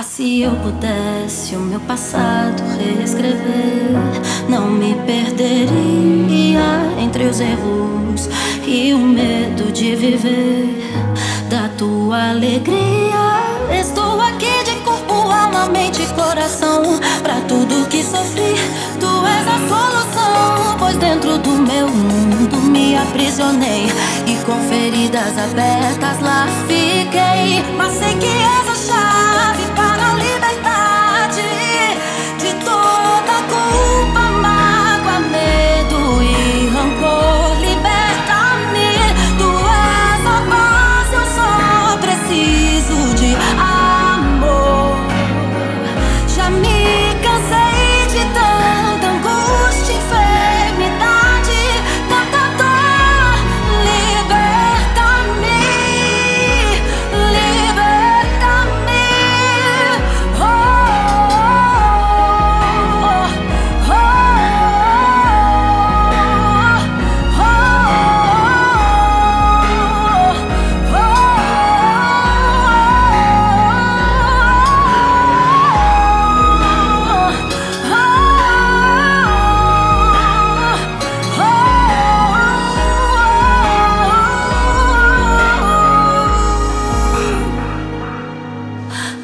Ah, se eu pudesse o meu passado reescrever, não me perderia entre os erros e o medo de viver. Da tua alegria estou aqui de corpo, alma, mente e coração. Pra tudo que sofri, tu és a solução. Pois dentro do meu mundo me aprisionei e com feridas abertas lá fiquei. Mas sei que és a chave para a liberdade de toda culpa, mágoa, medo e rancor. Liberta-me, tu és a paz, eu só preciso de amor. Já me cansei de tanta angústia, enfermidade, tanta dor. Liberta-me, liberta-me.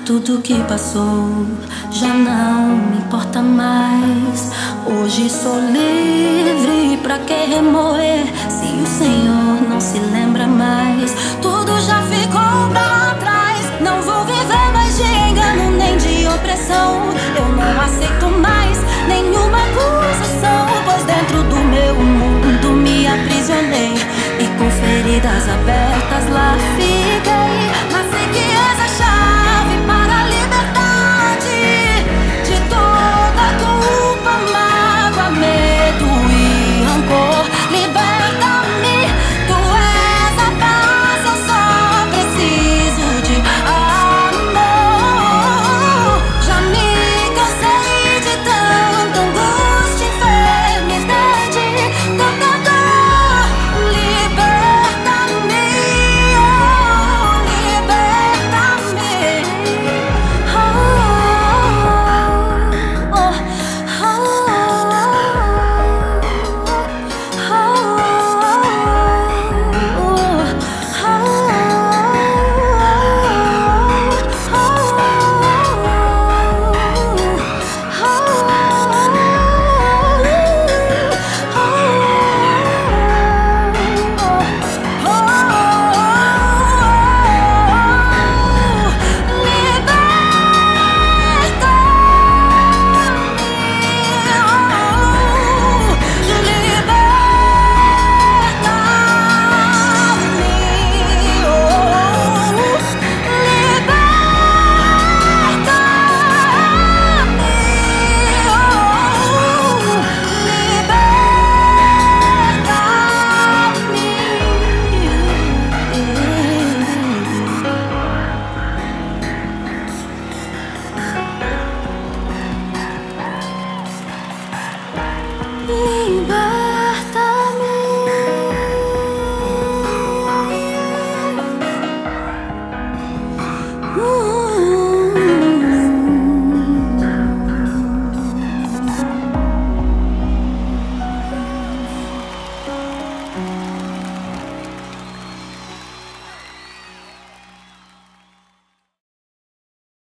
Tudo que passou já não me importa mais. Hoje sou livre, pra que remoer? Se o Senhor não se lembra mais, tudo já ficou pra trás. Não vou viver mais de engano nem de opressão.